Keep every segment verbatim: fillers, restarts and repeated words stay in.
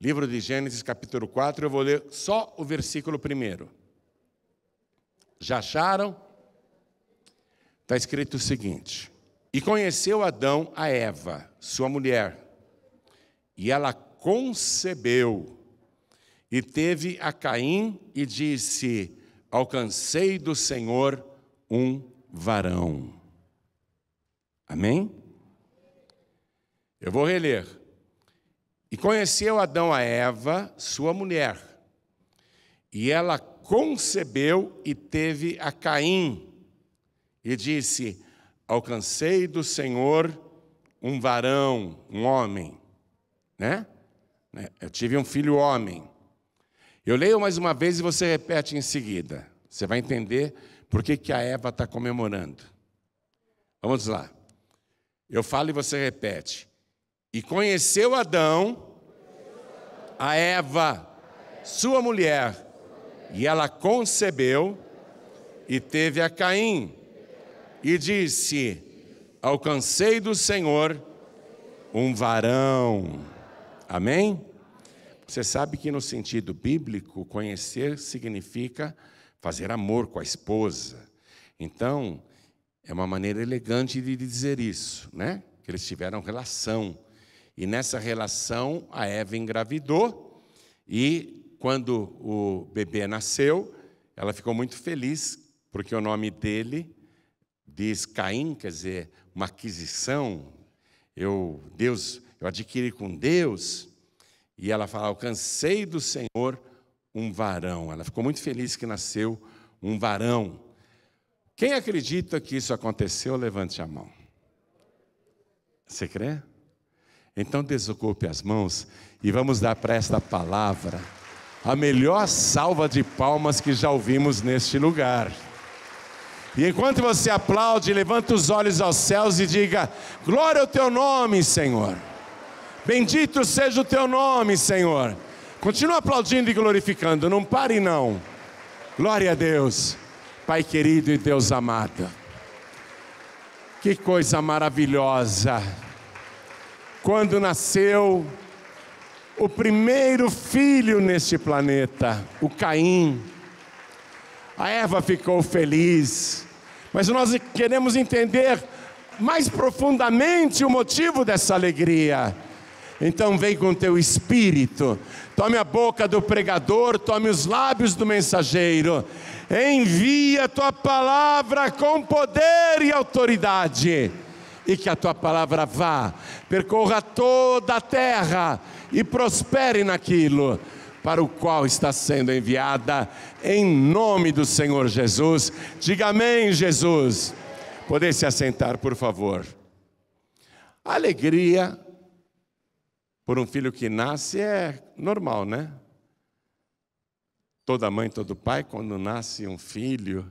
Livro de Gênesis, capítulo quatro, eu vou ler só o versículo primeiro. Já acharam? Está escrito o seguinte: e conheceu Adão a Eva, sua mulher, e ela concebeu, e teve a Caim, e disse: alcancei do Senhor um varão. Amém? Eu vou reler. E conheceu Adão a Eva, sua mulher, e ela concebeu e teve a Caim, e disse: alcancei do Senhor um varão, um homem, né? Eu tive um filho homem. Eu leio mais uma vez e você repete em seguida. Você vai entender por que que a Eva está comemorando. Vamos lá. Eu falo e você repete. E conheceu Adão a Eva, sua mulher, e ela concebeu e teve a Caim, e disse: alcancei do Senhor um varão. Amém? Você sabe que no sentido bíblico, conhecer significa fazer amor com a esposa. Então, é uma maneira elegante de dizer isso, né? Que eles tiveram relação. E nessa relação, a Eva engravidou, e quando o bebê nasceu, ela ficou muito feliz, porque o nome dele diz Caim, quer dizer, uma aquisição. Eu, Deus, eu adquiri com Deus. E ela fala: alcancei do Senhor um varão. Ela ficou muito feliz que nasceu um varão. Quem acredita que isso aconteceu, levante a mão. Você crê? Então desocupe as mãos e vamos dar para esta palavra a melhor salva de palmas que já ouvimos neste lugar. E enquanto você aplaude, levanta os olhos aos céus e diga: glória ao teu nome, Senhor. Bendito seja o teu nome, Senhor. Continua aplaudindo e glorificando, não pare não. Glória a Deus, Pai querido e Deus amado. Que coisa maravilhosa. Quando nasceu o primeiro filho neste planeta, o Caim, a Eva ficou feliz. Mas nós queremos entender mais profundamente o motivo dessa alegria. Então vem com teu espírito, tome a boca do pregador, tome os lábios do mensageiro, envia tua palavra com poder e autoridade, e que a tua palavra vá, percorra toda a terra e prospere naquilo para o qual está sendo enviada, em nome do Senhor Jesus. Diga amém, Jesus. Poder se assentar, por favor. A alegria por um filho que nasce é normal, né? Toda mãe, todo pai, quando nasce um filho,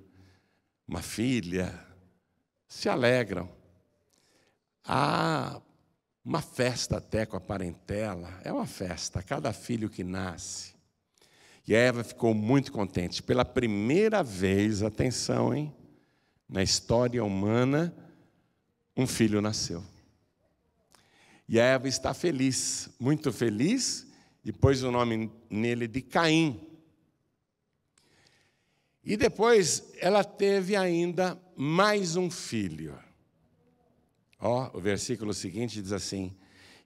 uma filha, se alegram. Há uma festa até com a parentela, é uma festa, cada filho que nasce. E a Eva ficou muito contente. Pela primeira vez, atenção, hein? Na história humana, um filho nasceu. E a Eva está feliz, muito feliz, e pôs o nome nele de Caim. E depois ela teve ainda mais um filho. Ó, o versículo seguinte diz assim: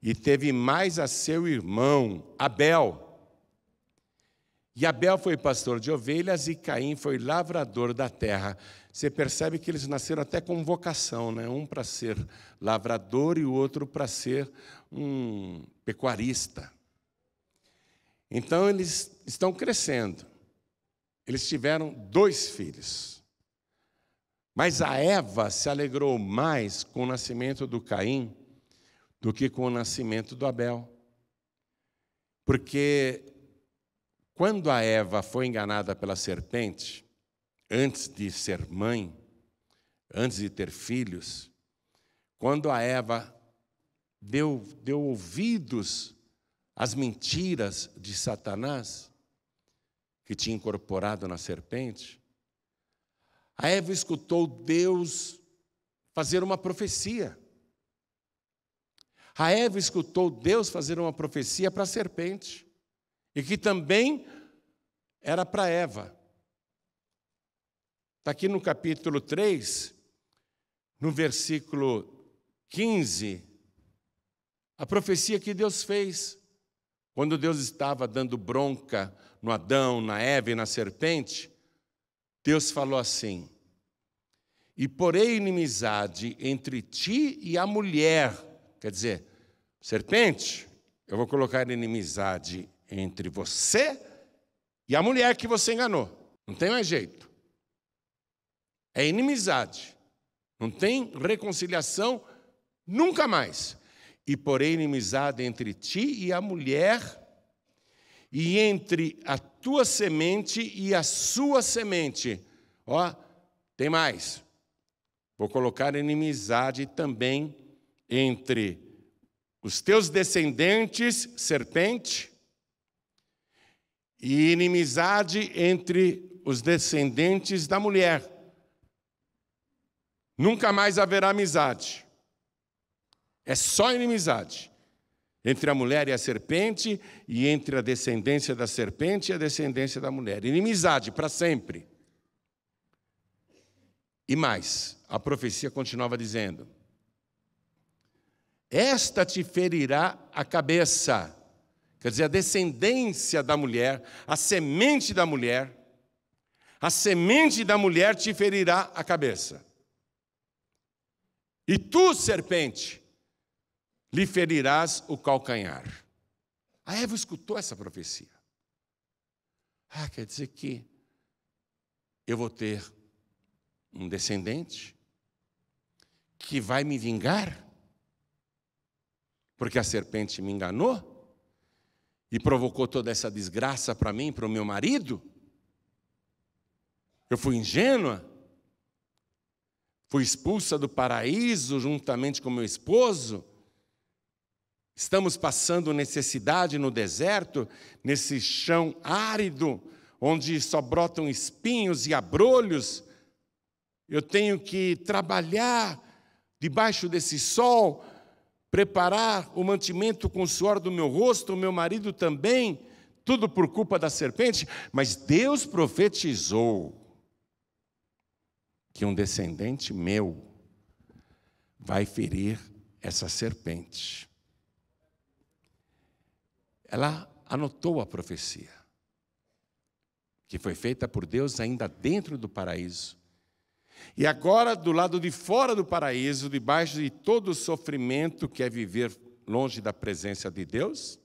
e teve mais a seu irmão, Abel. E Abel foi pastor de ovelhas e Caim foi lavrador da terra. Você percebe que eles nasceram até com vocação, né? Um para ser lavrador e o outro para ser um pecuarista. Então eles estão crescendo. Eles tiveram dois filhos. Mas a Eva se alegrou mais com o nascimento do Caim do que com o nascimento do Abel. Porque quando a Eva foi enganada pela serpente, antes de ser mãe, antes de ter filhos, quando a Eva deu, deu ouvidos às mentiras de Satanás, que tinha incorporado na serpente, a Eva escutou Deus fazer uma profecia. A Eva escutou Deus fazer uma profecia para a serpente. e que também era para Eva. Está aqui no capítulo três, no versículo quinze, a profecia que Deus fez, quando Deus estava dando bronca no Adão, na Eva e na serpente, Deus falou assim: e porei inimizade entre ti e a mulher, quer dizer, serpente, eu vou colocar inimizade entre você e a mulher que você enganou, não tem mais jeito. É inimizade, não tem reconciliação nunca mais. E porém inimizade entre ti e a mulher, e entre a tua semente e a sua semente. Ó, tem mais. Vou colocar inimizade também entre os teus descendentes, serpente, e inimizade entre os descendentes da mulher. Nunca mais haverá amizade. É só inimizade. Entre a mulher e a serpente, e entre a descendência da serpente e a descendência da mulher. Inimizade para sempre. E mais, a profecia continuava dizendo: esta te ferirá a cabeça. Quer dizer, a descendência da mulher, a semente da mulher, a semente da mulher te ferirá a cabeça. E tu, serpente, lhe ferirás o calcanhar. A Eva escutou essa profecia. Ah, quer dizer que eu vou ter um descendente que vai me vingar, porque a serpente me enganou e provocou toda essa desgraça para mim, para o meu marido. Eu fui ingênua. Fui expulsa do paraíso juntamente com meu esposo. Estamos passando necessidade no deserto, nesse chão árido, onde só brotam espinhos e abrolhos. Eu tenho que trabalhar debaixo desse sol, preparar o mantimento com o suor do meu rosto, o meu marido também, tudo por culpa da serpente. Mas Deus profetizou que um descendente meu vai ferir essa serpente. Ela anotou a profecia, que foi feita por Deus ainda dentro do paraíso. E agora, do lado de fora do paraíso, debaixo de todo o sofrimento que é viver longe da presença de Deus,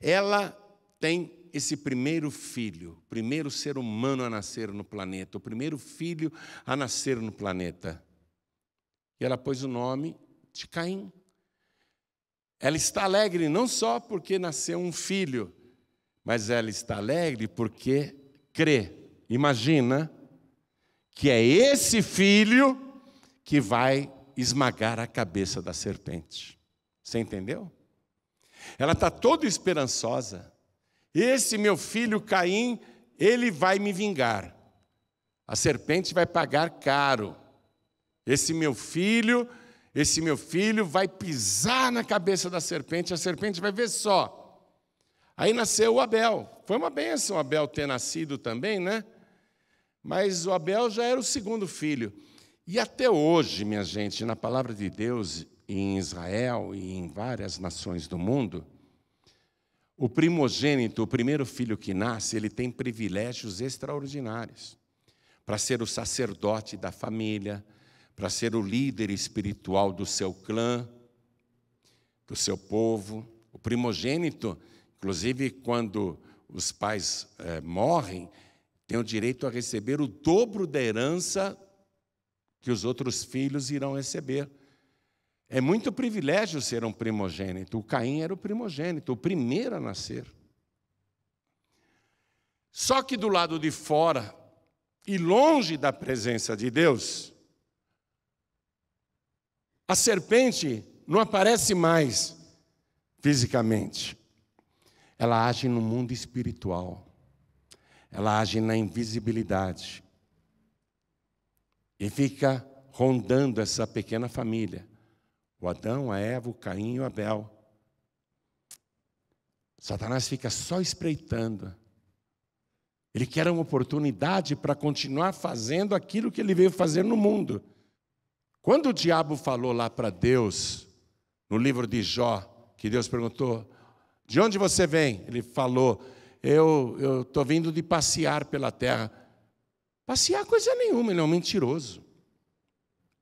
ela tem esse primeiro filho, o primeiro ser humano a nascer no planeta, o primeiro filho a nascer no planeta. E ela pôs o nome de Caim. Ela está alegre não só porque nasceu um filho, mas ela está alegre porque crê, imagina, que é esse filho que vai esmagar a cabeça da serpente. Você entendeu? Ela está toda esperançosa. Esse meu filho Caim, ele vai me vingar. A serpente vai pagar caro. Esse meu filho, esse meu filho vai pisar na cabeça da serpente, a serpente vai ver só. Aí nasceu o Abel. Foi uma bênção o Abel ter nascido também, né? Mas o Abel já era o segundo filho. E até hoje, minha gente, na palavra de Deus, em Israel e em várias nações do mundo, o primogênito, o primeiro filho que nasce, ele tem privilégios extraordinários para ser o sacerdote da família, para ser o líder espiritual do seu clã, do seu povo. O primogênito, inclusive, quando os pais é, morrem, tem o direito a receber o dobro da herança que os outros filhos irão receber. É muito privilégio ser um primogênito. O Caim era o primogênito, o primeiro a nascer. Só que do lado de fora e longe da presença de Deus, a serpente não aparece mais fisicamente. Ela age no mundo espiritual. Ela age na invisibilidade. E fica rondando essa pequena família. O Adão, a Eva, o Caim e o Abel. Satanás fica só espreitando. Ele quer uma oportunidade para continuar fazendo aquilo que ele veio fazer no mundo. Quando o diabo falou lá para Deus, no livro de Jó, que Deus perguntou, de onde você vem? Ele falou, eu estou vindo de passear pela terra. Passear coisa nenhuma, ele é um mentiroso.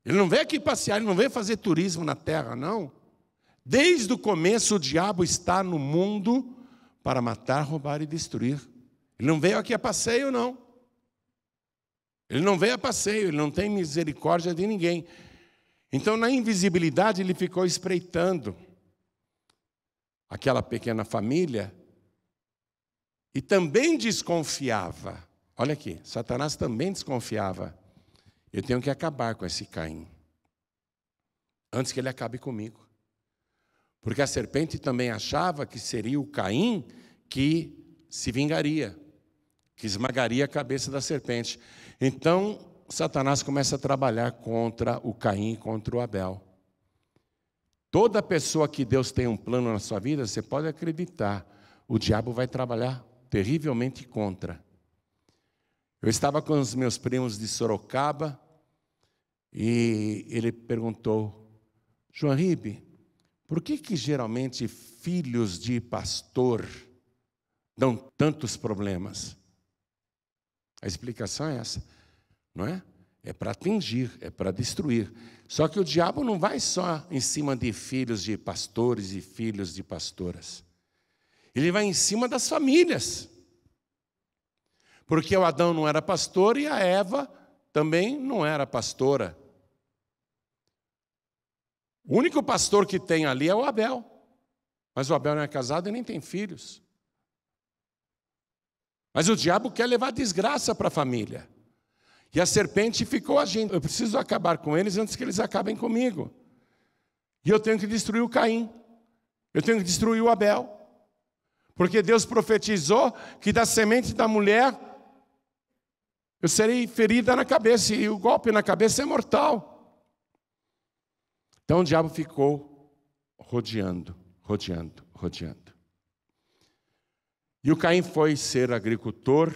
Ele não veio aqui passear, ele não veio fazer turismo na terra, não. Desde o começo o diabo está no mundo para matar, roubar e destruir. Ele não veio aqui a passeio, não. Ele não veio a passeio, ele não tem misericórdia de ninguém. Então, na invisibilidade, ele ficou espreitando aquela pequena família e também desconfiava. Olha aqui, Satanás também desconfiava. Eu tenho que acabar com esse Caim, antes que ele acabe comigo. Porque a serpente também achava que seria o Caim que se vingaria, que esmagaria a cabeça da serpente. Então, Satanás começa a trabalhar contra o Caim, contra o Abel. Toda pessoa que Deus tem um plano na sua vida, você pode acreditar, o diabo vai trabalhar terrivelmente contra. Eu estava com os meus primos de Sorocaba e ele perguntou, Juanribe, por que que geralmente filhos de pastor dão tantos problemas? A explicação é essa, não é? É para atingir, é para destruir. Só que o diabo não vai só em cima de filhos de pastores e filhos de pastoras. Ele vai em cima das famílias. Porque o Adão não era pastor e a Eva também não era pastora. O único pastor que tem ali é o Abel. Mas o Abel não é casado e nem tem filhos. Mas o diabo quer levar desgraça para a família. E a serpente ficou agindo. Eu preciso acabar com eles antes que eles acabem comigo. E eu tenho que destruir o Caim. Eu tenho que destruir o Abel. Porque Deus profetizou que da semente da mulher eu serei ferida na cabeça. E o golpe na cabeça é mortal. Então o diabo ficou rodeando, rodeando, rodeando. E o Caim foi ser agricultor,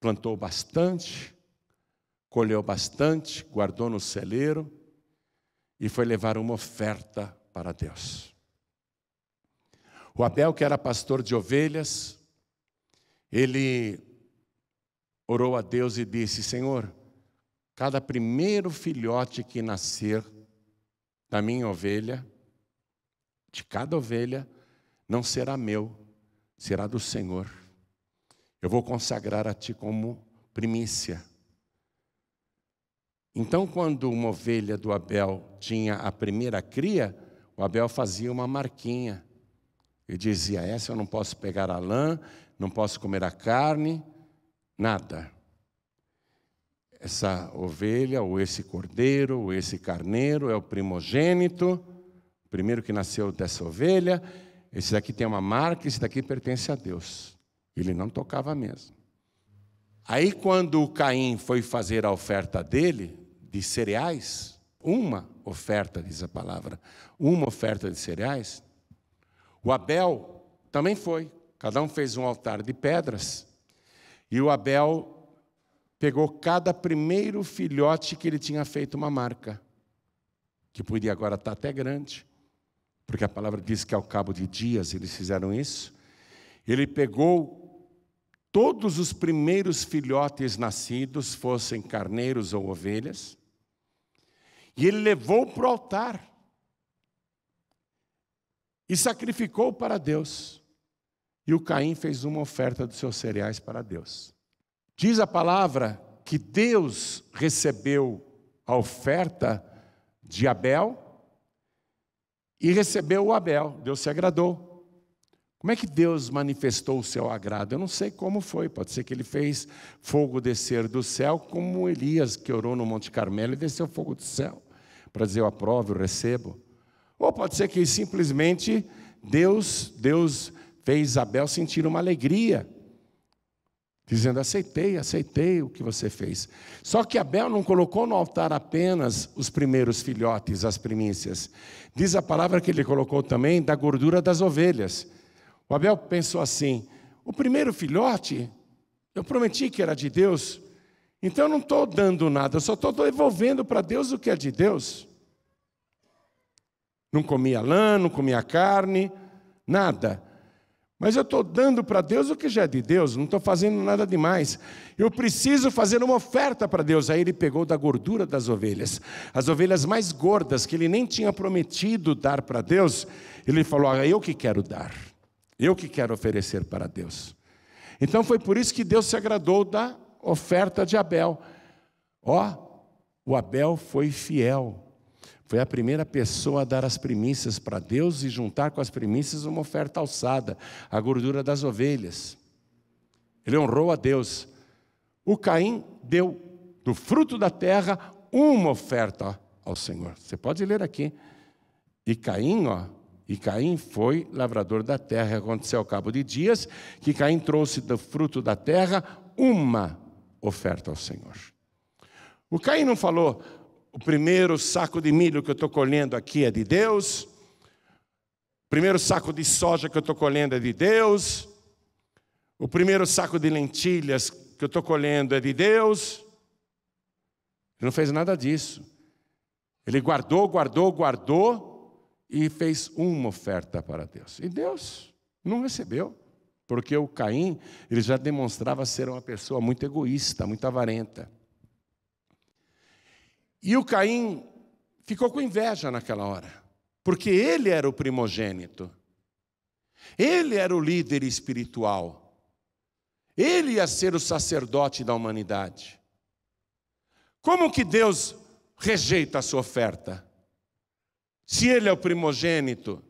plantou bastante, colheu bastante, guardou no celeiro e foi levar uma oferta para Deus. O Abel, que era pastor de ovelhas, ele orou a Deus e disse, Senhor, cada primeiro filhote que nascer da minha ovelha, de cada ovelha, não será meu, será do Senhor. Eu vou consagrar a Ti como primícia. Então, quando uma ovelha do Abel tinha a primeira cria, o Abel fazia uma marquinha. Ele dizia, essa eu não posso pegar a lã, não posso comer a carne, nada. Essa ovelha, ou esse cordeiro, ou esse carneiro, é o primogênito, o primeiro que nasceu dessa ovelha, esse daqui tem uma marca, esse daqui pertence a Deus. Ele não tocava mesmo. Aí, quando o Caim foi fazer a oferta dele, de cereais, uma oferta, diz a palavra, uma oferta de cereais, o Abel também foi, cada um fez um altar de pedras, e o Abel pegou cada primeiro filhote que ele tinha feito uma marca, que podia agora estar até grande, porque a palavra diz que ao cabo de dias eles fizeram isso, ele pegou todos os primeiros filhotes nascidos, fossem carneiros ou ovelhas, e ele levou para o altar e sacrificou para Deus. E o Caim fez uma oferta dos seus cereais para Deus. Diz a palavra que Deus recebeu a oferta de Abel e recebeu o Abel. Deus se agradou. Como é que Deus manifestou o seu agrado? Eu não sei como foi, pode ser que ele fez fogo descer do céu, como Elias que orou no Monte Carmelo e desceu fogo do céu, para dizer eu aprovo, eu recebo. Ou pode ser que simplesmente Deus, Deus fez Abel sentir uma alegria, dizendo aceitei, aceitei o que você fez. Só que Abel não colocou no altar apenas os primeiros filhotes, as primícias. Diz a palavra que ele colocou também da gordura das ovelhas. O Abel pensou assim: o primeiro filhote, eu prometi que era de Deus, então eu não estou dando nada, eu só estou devolvendo para Deus o que é de Deus. Não comia lã, não comia carne, nada. Mas eu estou dando para Deus o que já é de Deus, não estou fazendo nada demais. Eu preciso fazer uma oferta para Deus. Aí ele pegou da gordura das ovelhas, as ovelhas mais gordas, que ele nem tinha prometido dar para Deus. Ele falou: ah, eu que quero dar, eu que quero oferecer para Deus. Então foi por isso que Deus se agradou da oferta de Abel. Ó, o Abel foi fiel. Foi a primeira pessoa a dar as primícias para Deus e juntar com as primícias uma oferta alçada, a gordura das ovelhas. Ele honrou a Deus. O Caim deu do fruto da terra uma oferta ao Senhor. Você pode ler aqui. E Caim, ó, e Caim foi lavrador da terra. Aconteceu ao cabo de dias que Caim trouxe do fruto da terra uma oferta ao Senhor. O Caim não falou: o primeiro saco de milho que eu estou colhendo aqui é de Deus. O primeiro saco de soja que eu estou colhendo é de Deus. O primeiro saco de lentilhas que eu estou colhendo é de Deus. Ele não fez nada disso. Ele guardou, guardou, guardou e fez uma oferta para Deus. E Deus não recebeu, porque o Caim, ele já demonstrava ser uma pessoa muito egoísta, muito avarenta. E o Caim ficou com inveja naquela hora, porque ele era o primogênito, ele era o líder espiritual, ele ia ser o sacerdote da humanidade. Como que Deus rejeita a sua oferta, se ele é o primogênito?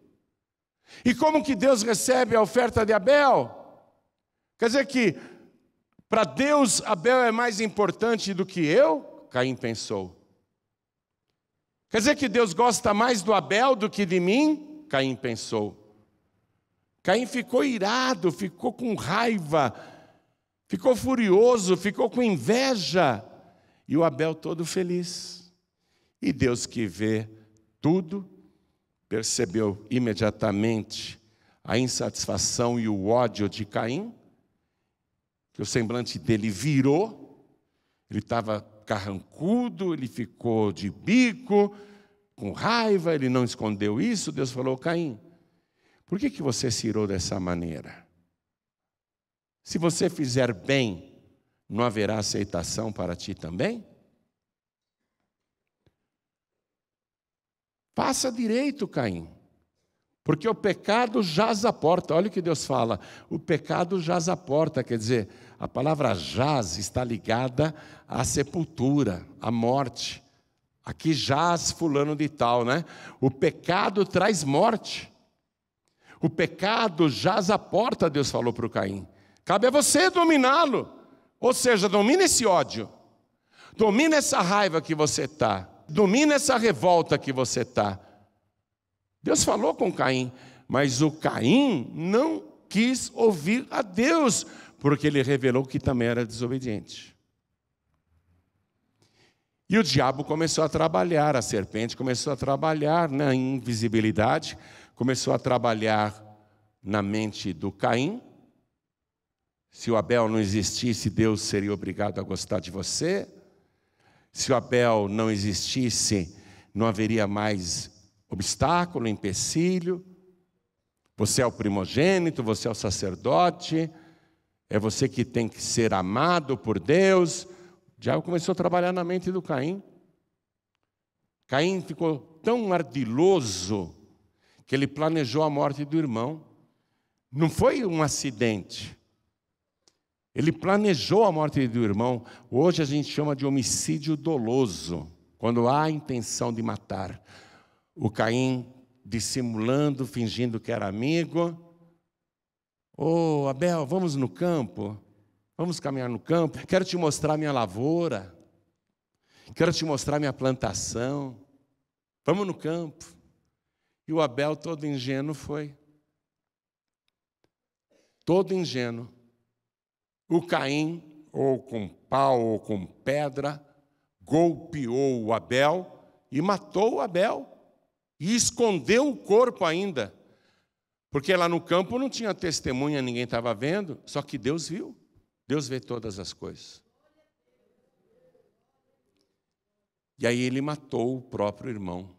E como que Deus recebe a oferta de Abel? Quer dizer que, para Deus, Abel é mais importante do que eu? Caim pensou. Quer dizer que Deus gosta mais do Abel do que de mim? Caim pensou. Caim ficou irado, ficou com raiva, ficou furioso, ficou com inveja. E o Abel todo feliz. E Deus, que vê tudo, percebeu imediatamente a insatisfação e o ódio de Caim, que o semblante dele virou, ele estava carrancudo, ele ficou de bico, com raiva, ele não escondeu isso. Deus falou: Caim, por que que você se irou dessa maneira? Se você fizer bem, não haverá aceitação para ti também? Faça direito, Caim, porque o pecado jaz à porta. Olha o que Deus fala: o pecado jaz à porta. Quer dizer, a palavra jaz está ligada à sepultura, à morte. Aqui jaz fulano de tal, né? O pecado traz morte. O pecado jaz à porta, Deus falou para o Caim. Cabe a você dominá-lo. Ou seja, domina esse ódio. Domina essa raiva que você está. Domina essa revolta que você está. Deus falou com Caim, mas o Caim não quis ouvir a Deus, porque ele revelou que também era desobediente. E o diabo começou a trabalhar, a serpente começou a trabalhar na invisibilidade, começou a trabalhar na mente do Caim. Se o Abel não existisse, Deus seria obrigado a gostar de você. Se o Abel não existisse, não haveria mais obstáculo, empecilho. Você é o primogênito, você é o sacerdote, é você que tem que ser amado por Deus. O diabo começou a trabalhar na mente do Caim. Caim ficou tão ardiloso que ele planejou a morte do irmão. Não foi um acidente. Ele planejou a morte do irmão. Hoje a gente chama de homicídio doloso, quando há a intenção de matar. O Caim dissimulando, fingindo que era amigo. Ô, Abel, vamos no campo? Vamos caminhar no campo? Quero te mostrar minha lavoura. Quero te mostrar minha plantação. Vamos no campo. E o Abel todo ingênuo foi. Todo ingênuo. O Caim, ou com pau ou com pedra, golpeou o Abel e matou o Abel. E escondeu o corpo ainda, Porque lá no campo não tinha testemunha, ninguém estava vendo, só que Deus viu. Deus vê todas as coisas. E aí ele matou o próprio irmão.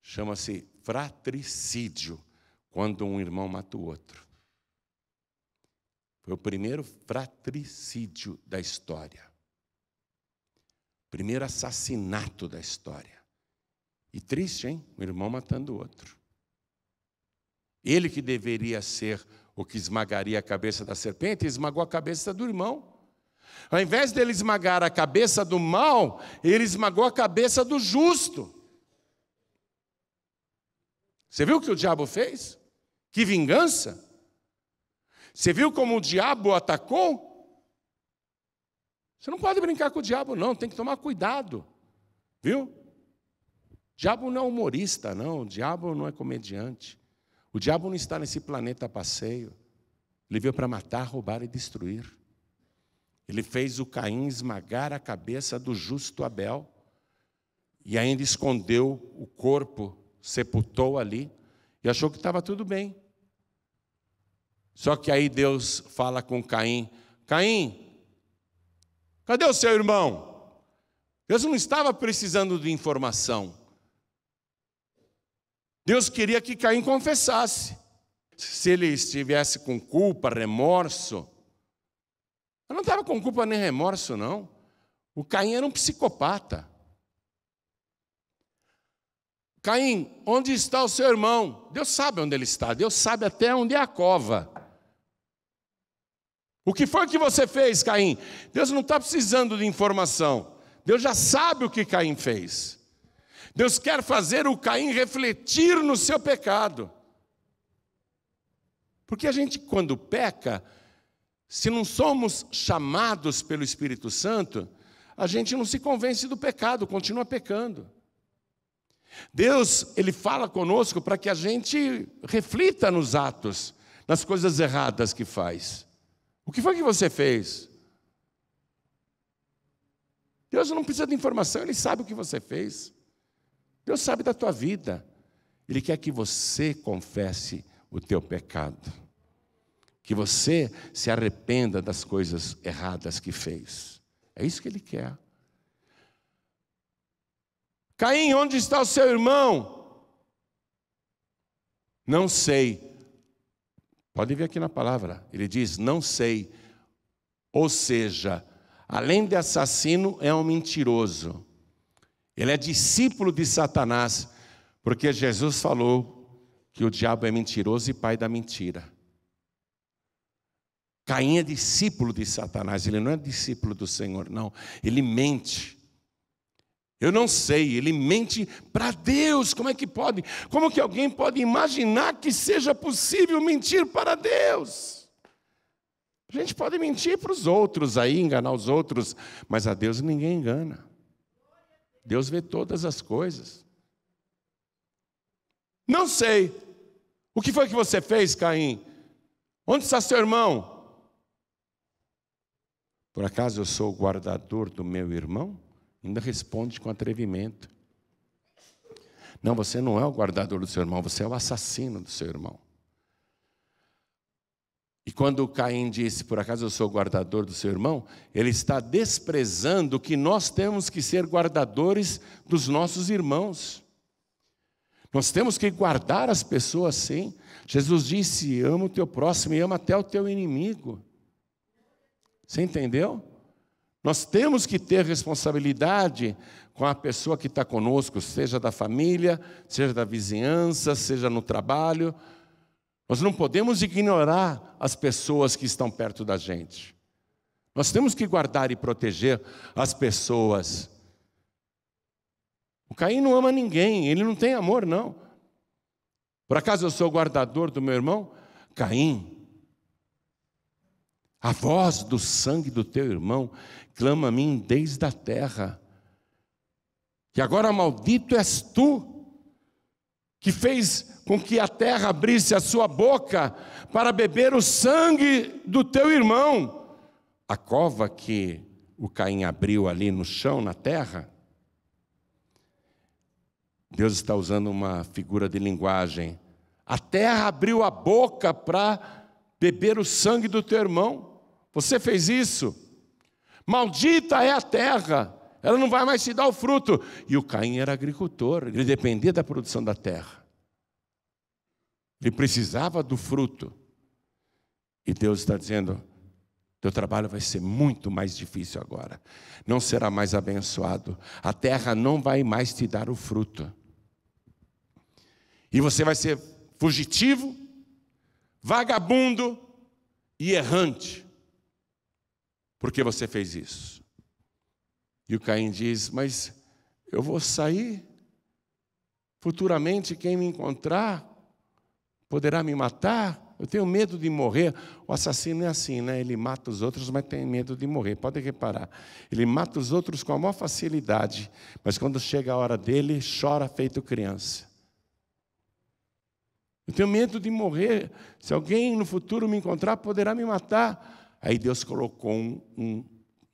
Chama-se fratricídio, quando um irmão mata o outro. Foi o primeiro fratricídio da história. Primeiro assassinato da história. E triste, hein? Um irmão matando o outro. Ele que deveria ser o que esmagaria a cabeça da serpente, esmagou a cabeça do irmão. Ao invés dele esmagar a cabeça do mal, ele esmagou a cabeça do justo. Você viu o que o diabo fez? Que vingança! Você viu como o diabo atacou? Você não pode brincar com o diabo, não. Tem que tomar cuidado. Viu? O diabo não é humorista, não. O diabo não é comediante. O diabo não está nesse planeta a passeio. Ele veio para matar, roubar e destruir. Ele fez o Caim esmagar a cabeça do justo Abel e ainda escondeu o corpo, sepultou ali e achou que estava tudo bem. Só que aí Deus fala com Caim: Caim, cadê o seu irmão? Deus não estava precisando de informação. Deus queria que Caim confessasse. Se ele estivesse com culpa, remorso... Eu não estava com culpa nem remorso, não. O Caim era um psicopata. Caim, onde está o seu irmão? Deus sabe onde ele está. Deus sabe até onde é a cova. O que foi que você fez, Caim? Deus não está precisando de informação. Deus já sabe o que Caim fez. Deus quer fazer o Caim refletir no seu pecado. Porque a gente, quando peca, se não somos chamados pelo Espírito Santo, a gente não se convence do pecado, continua pecando. Deus, ele fala conosco para que a gente reflita nos atos, nas coisas erradas que faz. O que foi que você fez? Deus não precisa de informação, ele sabe o que você fez. Deus sabe da tua vida. Ele quer que você confesse o teu pecado. Que você se arrependa das coisas erradas que fez. É isso que ele quer. Caim, onde está o seu irmão? Não sei. Pode ver aqui na palavra. Ele diz, não sei. Ou seja, além de assassino, é um mentiroso. Ele é discípulo de Satanás, porque Jesus falou que o diabo é mentiroso e pai da mentira. Caim é discípulo de Satanás, ele não é discípulo do Senhor, não. Ele mente. Eu não sei, ele mente para Deus. Como é que pode? Como que alguém pode imaginar que seja possível mentir para Deus? A gente pode mentir para os outros aí, enganar os outros, mas a Deus ninguém engana. Deus vê todas as coisas. Não sei. O que foi que você fez, Caim? Onde está seu irmão? Por acaso eu sou o guardador do meu irmão? Ainda responde com atrevimento. Não, você não é o guardador do seu irmão, você é o assassino do seu irmão. E quando Caim disse, por acaso eu sou o guardador do seu irmão, ele está desprezando que nós temos que ser guardadores dos nossos irmãos. Nós temos que guardar as pessoas, sim. Jesus disse, ama o teu próximo e ama até o teu inimigo. Você entendeu? Nós temos que ter responsabilidade com a pessoa que está conosco, seja da família, seja da vizinhança, seja no trabalho. Nós não podemos ignorar as pessoas que estão perto da gente. Nós temos que guardar e proteger as pessoas. O Caim não ama ninguém, ele não tem amor, não. Por acaso eu sou o guardador do meu irmão? Caim, a voz do sangue do teu irmão clama a mim desde a terra. E agora maldito és tu, que fez com que a terra abrisse a sua boca para beber o sangue do teu irmão. A cova que o Caim abriu ali no chão, na terra, Deus está usando uma figura de linguagem. A terra abriu a boca para beber o sangue do teu irmão. Você fez isso. Maldita é a terra. Ela não vai mais te dar o fruto. E o Caim era agricultor. Ele dependia da produção da terra. Ele precisava do fruto. E Deus está dizendo: teu trabalho vai ser muito mais difícil agora. Não será mais abençoado. A terra não vai mais te dar o fruto. E você vai ser fugitivo, vagabundo e errante. Porque você fez isso. E o Caim diz: mas eu vou sair. Futuramente quem me encontrar poderá me matar. Eu tenho medo de morrer. O assassino é assim, né? Ele mata os outros, mas tem medo de morrer. Pode reparar. Ele mata os outros com a maior facilidade. Mas quando chega a hora dele, chora feito criança. Eu tenho medo de morrer. Se alguém no futuro me encontrar, poderá me matar. Aí Deus colocou um, um,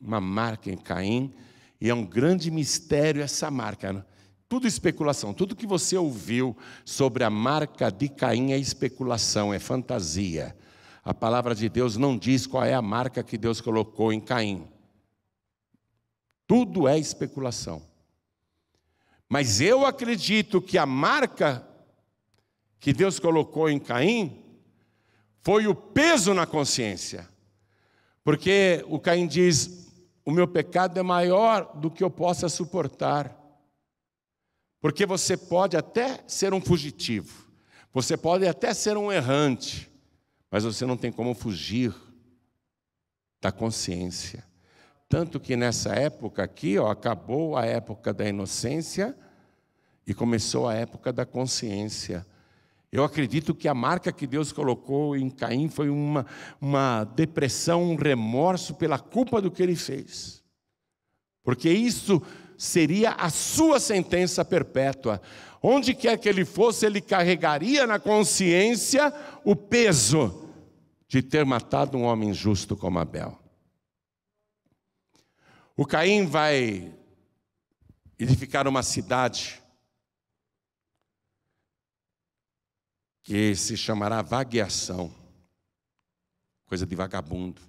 uma marca em Caim. E é um grande mistério essa marca. Tudo especulação. Tudo que você ouviu sobre a marca de Caim é especulação, é fantasia. A palavra de Deus não diz qual é a marca que Deus colocou em Caim. Tudo é especulação. Mas eu acredito que a marca que Deus colocou em Caim foi o peso na consciência. Porque o Caim diz: o meu pecado é maior do que eu possa suportar. Porque você pode até ser um fugitivo, você pode até ser um errante, mas você não tem como fugir da consciência. Tanto que nessa época aqui, ó, acabou a época da inocência e começou a época da consciência. Eu acredito que a marca que Deus colocou em Caim foi uma, uma depressão, um remorso pela culpa do que ele fez. Porque isso seria a sua sentença perpétua. Onde quer que ele fosse, ele carregaria na consciência o peso de ter matado um homem justo como Abel. O Caim vai edificar uma cidade que se chamará vagueação, coisa de vagabundo.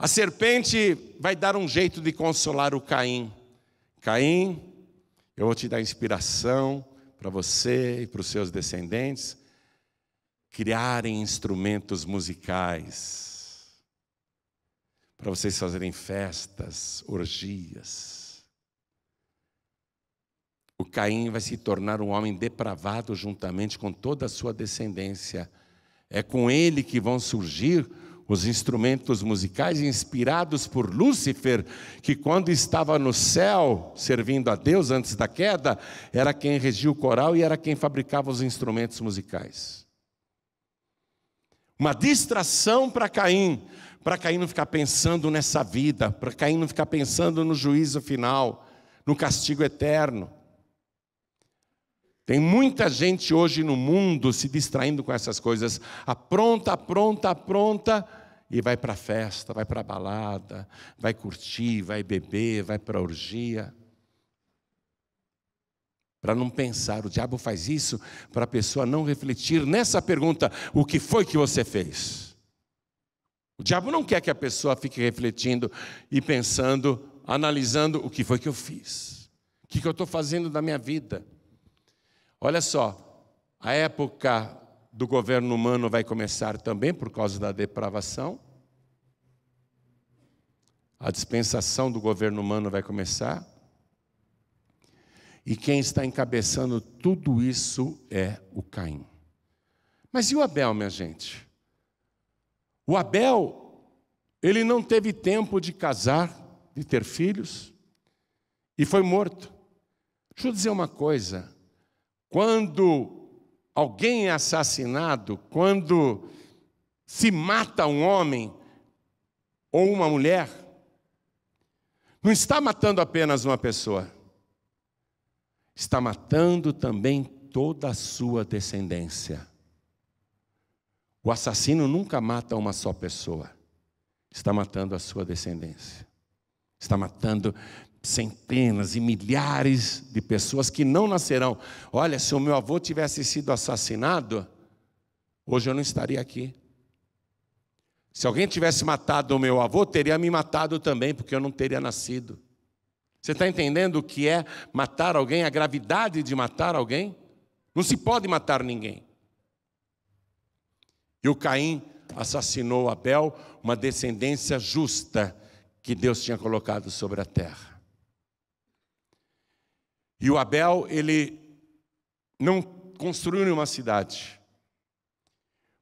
A serpente vai dar um jeito de consolar o Caim. Caim, eu vou te dar inspiração para você e para os seus descendentes criarem instrumentos musicais, para vocês fazerem festas, orgias. O Caim vai se tornar um homem depravado juntamente com toda a sua descendência. É com ele que vão surgir os instrumentos musicais inspirados por Lúcifer, que quando estava no céu, servindo a Deus antes da queda, era quem regia o coral e era quem fabricava os instrumentos musicais. Uma distração para Caim, para Caim não ficar pensando nessa vida, para Caim não ficar pensando no juízo final, no castigo eterno. Tem muita gente hoje no mundo se distraindo com essas coisas. Apronta, apronta, apronta e vai para a festa, vai para a balada, vai curtir, vai beber, vai para a orgia. Para não pensar, o diabo faz isso para a pessoa não refletir nessa pergunta: o que foi que você fez? O diabo não quer que a pessoa fique refletindo e pensando, analisando: o que foi que eu fiz? O que eu estou fazendo da minha vida? Olha só, a época do governo humano vai começar também por causa da depravação. A dispensação do governo humano vai começar. E quem está encabeçando tudo isso é o Caim. Mas e o Abel, minha gente? O Abel, ele não teve tempo de casar, de ter filhos, e foi morto. Deixa eu dizer uma coisa. Quando alguém é assassinado, quando se mata um homem ou uma mulher, não está matando apenas uma pessoa, está matando também toda a sua descendência. O assassino nunca mata uma só pessoa, está matando a sua descendência, está matando centenas e milhares de pessoas que não nascerão. Olha, se o meu avô tivesse sido assassinado, hoje eu não estaria aqui. Se alguém tivesse matado o meu avô, teria me matado também, porque eu não teria nascido. Você está entendendo o que é matar alguém, a gravidade de matar alguém? Não se pode matar ninguém. E o Caim assassinou Abel, uma descendência justa que Deus tinha colocado sobre a terra. E o Abel, ele não construiu nenhuma cidade.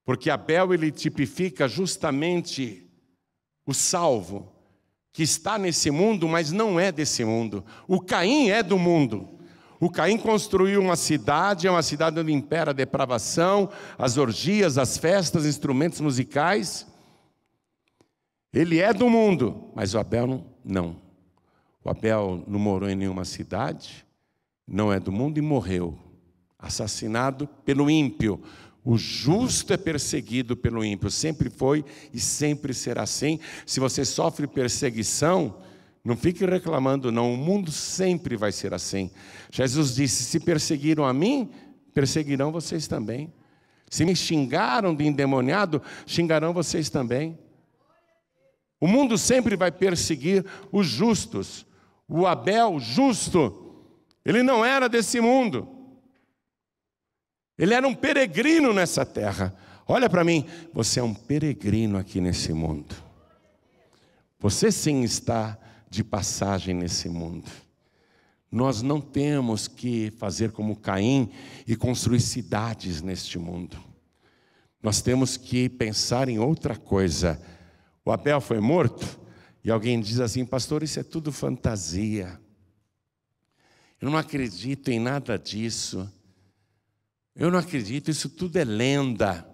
Porque Abel, ele tipifica justamente o salvo, que está nesse mundo, mas não é desse mundo. O Caim é do mundo. O Caim construiu uma cidade, é uma cidade onde impera a depravação, as orgias, as festas, instrumentos musicais. Ele é do mundo, mas o Abel não. O Abel não morou em nenhuma cidade, não é do mundo e morreu, assassinado pelo ímpio. O justo é perseguido pelo ímpio, sempre foi e sempre será assim. Se você sofre perseguição, não fique reclamando não, o mundo sempre vai ser assim. Jesus disse, se perseguiram a mim, perseguirão vocês também. Se me xingaram de endemoniado, xingarão vocês também. O mundo sempre vai perseguir os justos. O Abel, justo, ele não era desse mundo. Ele era um peregrino nessa terra. Olha para mim, você é um peregrino aqui nesse mundo. Você sim está de passagem nesse mundo. Nós não temos que fazer como Caim e construir cidades neste mundo. Nós temos que pensar em outra coisa. O Abel foi morto e alguém diz assim, pastor, isso é tudo fantasia. Eu não acredito em nada disso. Eu não acredito, isso tudo é lenda.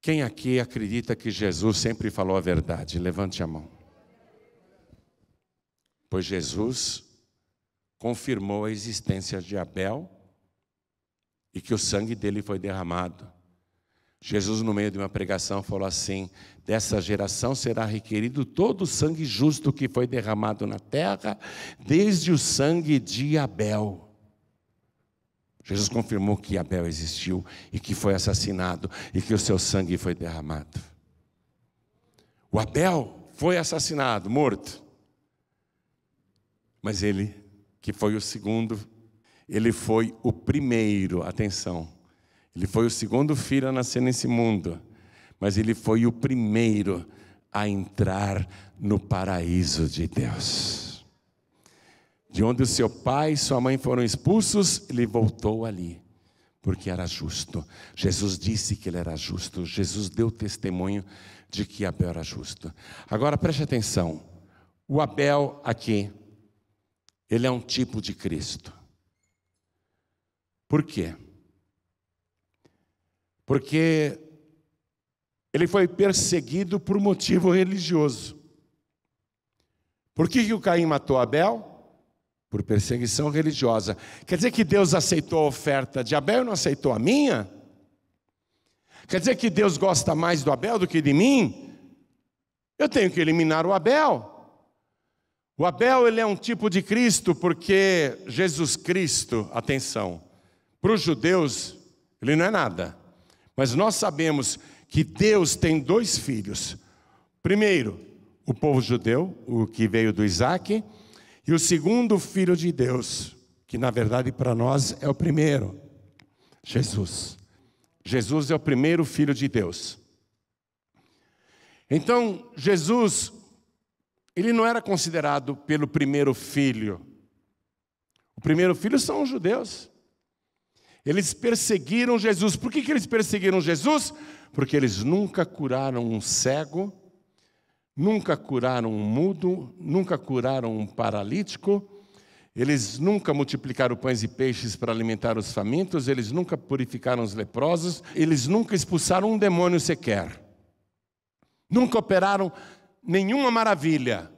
Quem aqui acredita que Jesus sempre falou a verdade? Levante a mão. Pois Jesus confirmou a existência de Abel e que o sangue dele foi derramado. Jesus, no meio de uma pregação, falou assim, dessa geração será requerido todo o sangue justo que foi derramado na terra, desde o sangue de Abel. Jesus confirmou que Abel existiu e que foi assassinado e que o seu sangue foi derramado. O Abel foi assassinado, morto. Mas ele, que foi o segundo, ele foi o primeiro, atenção. Ele foi o segundo filho a nascer nesse mundo, mas ele foi o primeiro a entrar no paraíso de Deus. De onde o seu pai e sua mãe foram expulsos, ele voltou ali, porque era justo. Jesus disse que ele era justo. Jesus deu testemunho de que Abel era justo. Agora preste atenção. O Abel aqui, ele é um tipo de Cristo. Por quê? Porque ele foi perseguido por motivo religioso. Por que que o Caim matou Abel? Por perseguição religiosa. Quer dizer que Deus aceitou a oferta de Abel e não aceitou a minha? Quer dizer que Deus gosta mais do Abel do que de mim? Eu tenho que eliminar o Abel. O Abel, ele é um tipo de Cristo, porque Jesus Cristo, atenção, para os judeus, ele não é nada. Mas nós sabemos que Deus tem dois filhos. Primeiro, o povo judeu, o que veio do Isaac. E o segundo filho de Deus, que na verdade para nós é o primeiro, Jesus. Jesus é o primeiro filho de Deus. Então, Jesus, ele não era considerado pelo primeiro filho. O primeiro filho são os judeus. Eles perseguiram Jesus. Por que que eles perseguiram Jesus? Porque eles nunca curaram um cego, nunca curaram um mudo, nunca curaram um paralítico, eles nunca multiplicaram pães e peixes para alimentar os famintos, eles nunca purificaram os leprosos, eles nunca expulsaram um demônio sequer, nunca operaram nenhuma maravilha.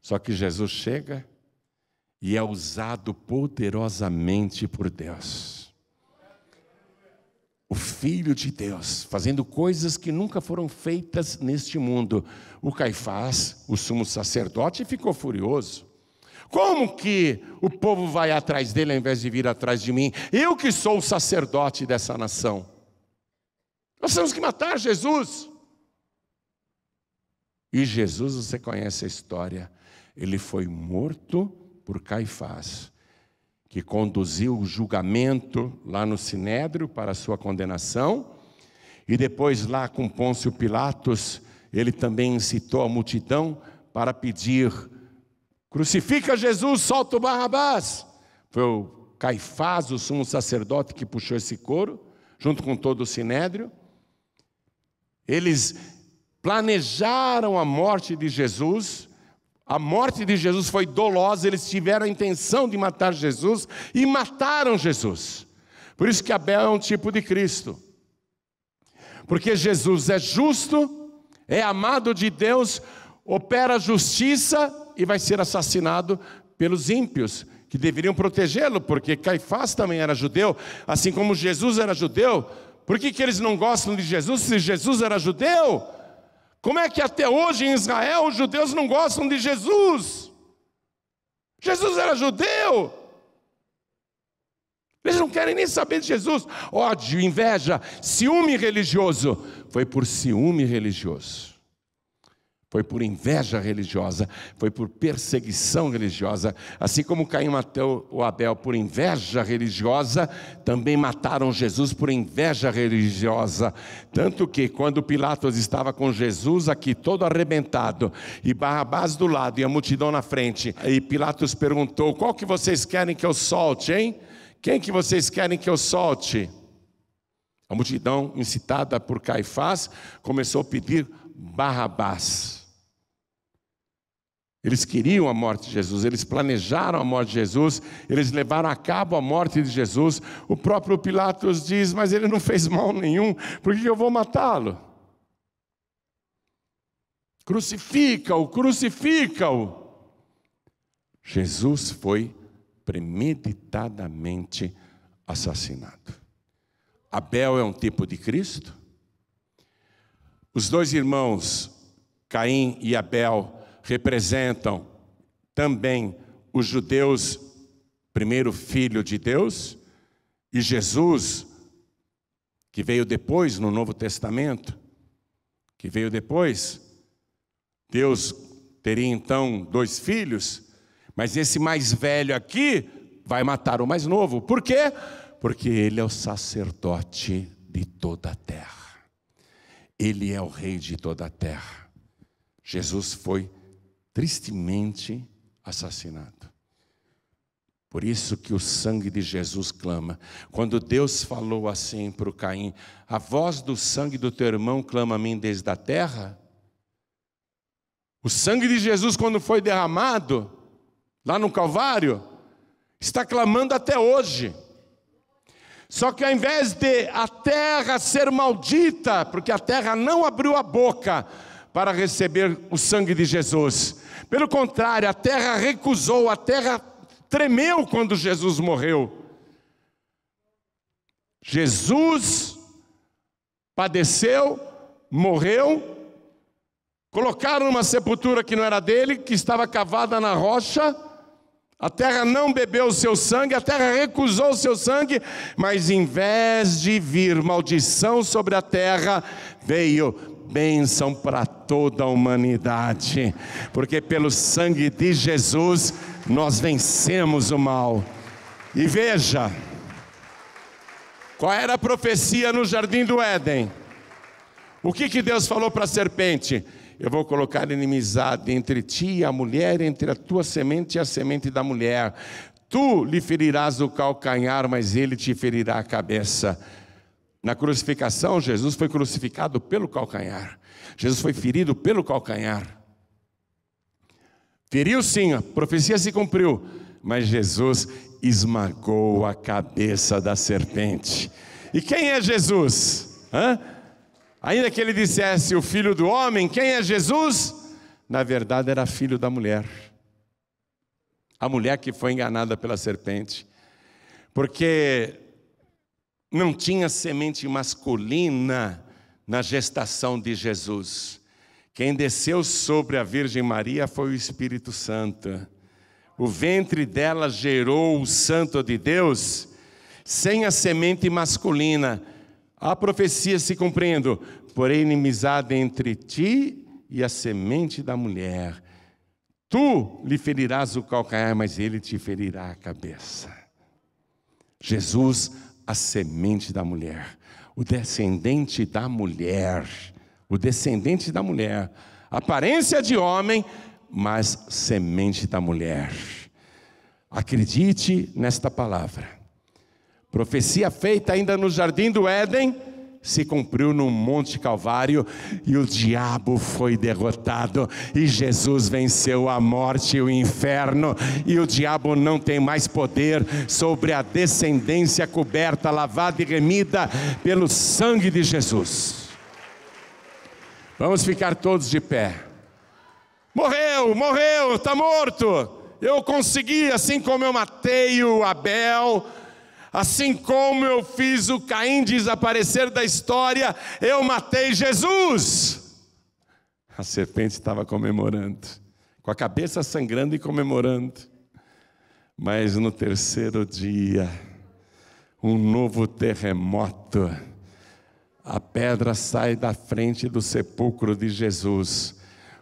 Só que Jesus chega e é usado poderosamente por Deus. o Filho de Deus, fazendo coisas que nunca foram feitas neste mundo. O Caifás, o sumo sacerdote, ficou furioso. Como que o povo vai atrás dele ao invés de vir atrás de mim? Eu que sou o sacerdote dessa nação. Nós temos que matar Jesus. E Jesus, você conhece a história, ele foi morto por Caifás, que conduziu o julgamento lá no Sinédrio para a sua condenação, e depois lá com Pôncio Pilatos, ele também incitou a multidão para pedir: crucifica Jesus, solta o Barrabás. Foi o Caifás, o sumo sacerdote, que puxou esse coro, junto com todo o Sinédrio. Eles planejaram a morte de Jesus. A morte de Jesus foi dolosa, eles tiveram a intenção de matar Jesus e mataram Jesus. Por isso que Abel é um tipo de Cristo. Porque Jesus é justo, é amado de Deus, opera justiça e vai ser assassinado pelos ímpios, que deveriam protegê-lo, porque Caifás também era judeu, assim como Jesus era judeu. Por que que eles não gostam de Jesus se Jesus era judeu? Como é que até hoje em Israel os judeus não gostam de Jesus? Jesus era judeu. Eles não querem nem saber de Jesus. Ódio, inveja, ciúme religioso. Foi por ciúme religioso. Foi por inveja religiosa. Foi por perseguição religiosa. Assim como Caim matou o Abel por inveja religiosa, também mataram Jesus por inveja religiosa. Tanto que quando Pilatos estava com Jesus aqui todo arrebentado, e Barrabás do lado e a multidão na frente, e Pilatos perguntou: qual que vocês querem que eu solte, hein? Quem que vocês querem que eu solte? A multidão, incitada por Caifás, começou a pedir Barrabás. Eles queriam a morte de Jesus, eles planejaram a morte de Jesus, eles levaram a cabo a morte de Jesus. O próprio Pilatos diz: mas ele não fez mal nenhum, por que eu vou matá-lo? Crucifica-o, crucifica-o. Jesus foi premeditadamente assassinado. Abel é um tipo de Cristo. Os dois irmãos, Caim e Abel, representam também os judeus, primeiro filho de Deus, e Jesus, que veio depois no Novo Testamento, que veio depois. Deus teria então dois filhos, mas esse mais velho aqui vai matar o mais novo. Por quê? Porque ele é o sacerdote de toda a terra. Ele é o rei de toda a terra. Jesus foi tristemente assassinado. Por isso que o sangue de Jesus clama. Quando Deus falou assim para o Caim: a voz do sangue do teu irmão clama a mim desde a terra. O sangue de Jesus, quando foi derramado lá no Calvário, está clamando até hoje. Só que ao invés de a terra ser maldita, porque a terra não abriu a boca para receber o sangue de Jesus, pelo contrário, a terra recusou, a terra tremeu quando Jesus morreu. Jesus padeceu, morreu, colocaram numa sepultura que não era dele, que estava cavada na rocha. A terra não bebeu o seu sangue, a terra recusou o seu sangue, mas em vez de vir maldição sobre a terra, veio bênção para toda a humanidade, porque pelo sangue de Jesus nós vencemos o mal. E veja, qual era a profecia no Jardim do Éden? O que que Deus falou para a serpente? Eu vou colocar inimizade entre ti e a mulher, entre a tua semente e a semente da mulher. Tu lhe ferirás o calcanhar, mas ele te ferirá a cabeça. Na crucificação, Jesus foi crucificado pelo calcanhar. Jesus foi ferido pelo calcanhar. Feriu sim, a profecia se cumpriu, mas Jesus esmagou a cabeça da serpente. E quem é Jesus? Hã? Ainda que ele dissesse o filho do homem, quem é Jesus? Na verdade era filho da mulher. A mulher que foi enganada pela serpente. Porque não tinha semente masculina na gestação de Jesus. Quem desceu sobre a Virgem Maria foi o Espírito Santo. O ventre dela gerou o Santo de Deus sem a semente masculina. A profecia se cumprindo, porém inimizade entre ti e a semente da mulher. Tu lhe ferirás o calcanhar, mas ele te ferirá a cabeça. Jesus, a semente da mulher, o descendente da mulher, o descendente da mulher, aparência de homem, mas semente da mulher. Acredite nesta palavra. Profecia feita ainda no Jardim do Éden, se cumpriu no Monte Calvário, e o diabo foi derrotado, e Jesus venceu a morte e o inferno, e o diabo não tem mais poder sobre a descendência coberta, lavada e remida pelo sangue de Jesus. Vamos ficar todos de pé. Morreu, morreu, está morto. Eu consegui, assim como eu matei o Abel, assim como eu fiz o Caim desaparecer da história, eu matei Jesus. A serpente estava comemorando, com a cabeça sangrando e comemorando. Mas no terceiro dia, um novo terremoto. A pedra sai da frente do sepulcro de Jesus.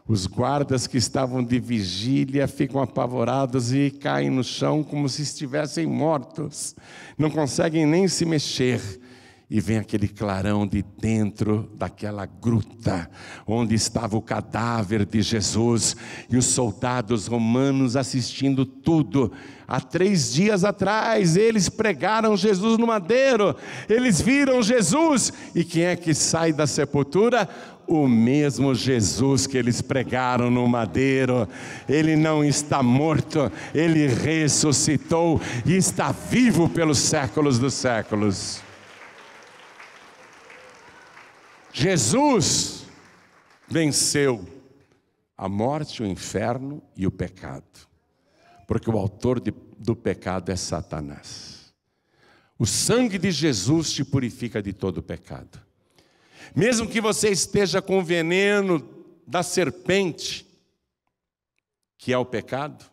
Os guardas que estavam de vigília ficam apavorados e caem no chão como se estivessem mortos. Não conseguem nem se mexer. E vem aquele clarão de dentro daquela gruta, onde estava o cadáver de Jesus. E os soldados romanos assistindo tudo. Há três dias atrás, eles pregaram Jesus no madeiro. Eles viram Jesus. E quem é que sai da sepultura? O mesmo Jesus que eles pregaram no madeiro. Ele não está morto, ele ressuscitou e está vivo pelos séculos dos séculos. Jesus venceu a morte, o inferno e o pecado, porque o autor de, do pecado é Satanás. O sangue de Jesus te purifica de todo o pecado. Mesmo que você esteja com o veneno da serpente, que é o pecado,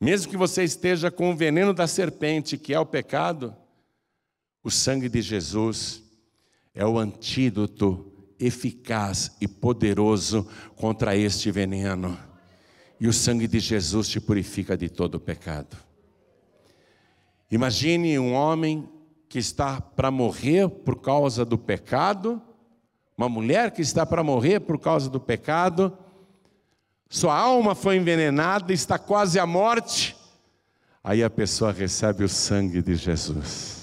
mesmo que você esteja com o veneno da serpente, que é o pecado, o sangue de Jesus é o antídoto eficaz e poderoso contra este veneno. E o sangue de Jesus te purifica de todo o pecado. Imagine um homem que está para morrer por causa do pecado, uma mulher que está para morrer por causa do pecado, sua alma foi envenenada, está quase à morte, aí a pessoa recebe o sangue de Jesus,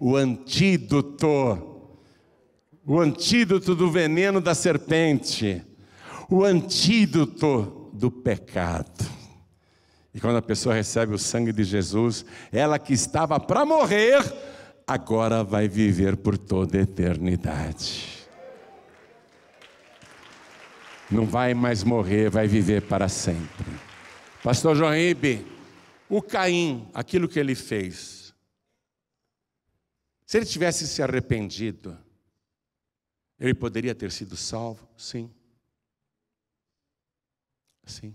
o antídoto, o antídoto do veneno da serpente, o antídoto do pecado. E quando a pessoa recebe o sangue de Jesus, ela que estava para morrer, agora vai viver por toda a eternidade. Não vai mais morrer, vai viver para sempre. Pastor Juanribe, o Caim, aquilo que ele fez, se ele tivesse se arrependido, ele poderia ter sido salvo? Sim. Sim.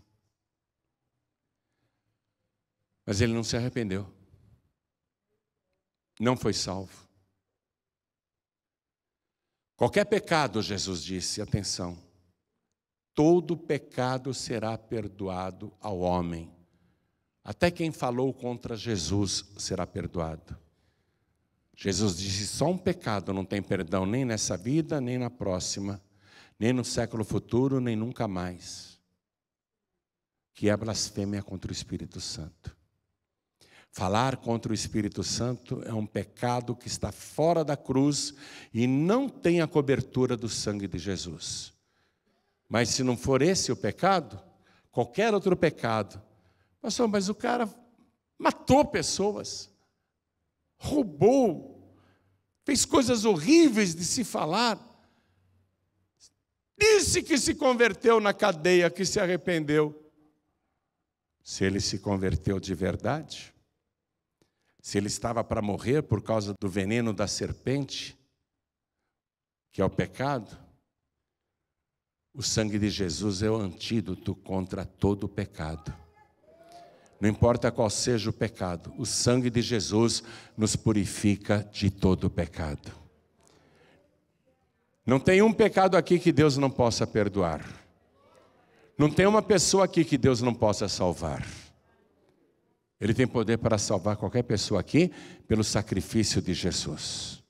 Mas ele não se arrependeu. Não foi salvo. Qualquer pecado, Jesus disse, atenção, todo pecado será perdoado ao homem. Até quem falou contra Jesus será perdoado. Jesus disse, só um pecado não tem perdão, nem nessa vida, nem na próxima, nem no século futuro, nem nunca mais. Que é a blasfêmia contra o Espírito Santo. Falar contra o Espírito Santo é um pecado que está fora da cruz e não tem a cobertura do sangue de Jesus. Mas se não for esse o pecado, qualquer outro pecado. Pastor, mas o cara matou pessoas, roubou, fez coisas horríveis de se falar, disse que se converteu na cadeia, que se arrependeu. Se ele se converteu de verdade, se ele estava para morrer por causa do veneno da serpente, que é o pecado, o sangue de Jesus é o antídoto contra todo o pecado. Não importa qual seja o pecado, o sangue de Jesus nos purifica de todo o pecado. Não tem um pecado aqui que Deus não possa perdoar. Não tem uma pessoa aqui que Deus não possa salvar. Ele tem poder para salvar qualquer pessoa aqui, pelo sacrifício de Jesus.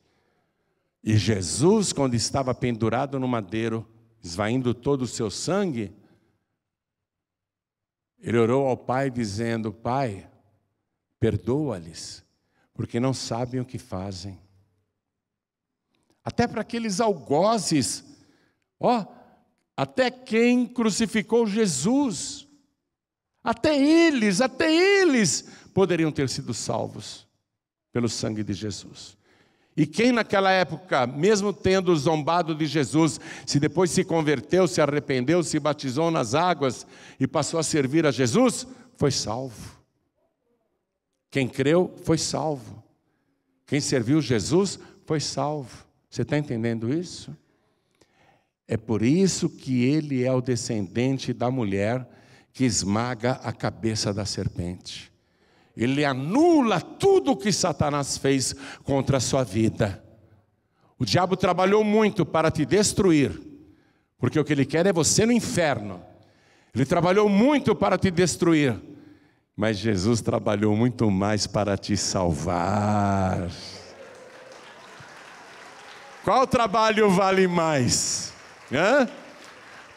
E Jesus, quando estava pendurado no madeiro, esvaindo todo o seu sangue, ele orou ao Pai dizendo: Pai, perdoa-lhes, porque não sabem o que fazem. Até para aqueles algozes, ó, até quem crucificou Jesus, até eles, até eles poderiam ter sido salvos pelo sangue de Jesus. E quem naquela época, mesmo tendo zombado de Jesus, se depois se converteu, se arrependeu, se batizou nas águas e passou a servir a Jesus, foi salvo. Quem creu foi salvo. Quem serviu Jesus foi salvo. Você está entendendo isso? É por isso que ele é o descendente da mulher que esmaga a cabeça da serpente. Ele anula tudo o que Satanás fez contra a sua vida. O diabo trabalhou muito para te destruir, porque o que ele quer é você no inferno. Ele trabalhou muito para te destruir, mas Jesus trabalhou muito mais para te salvar. Qual trabalho vale mais? Hã?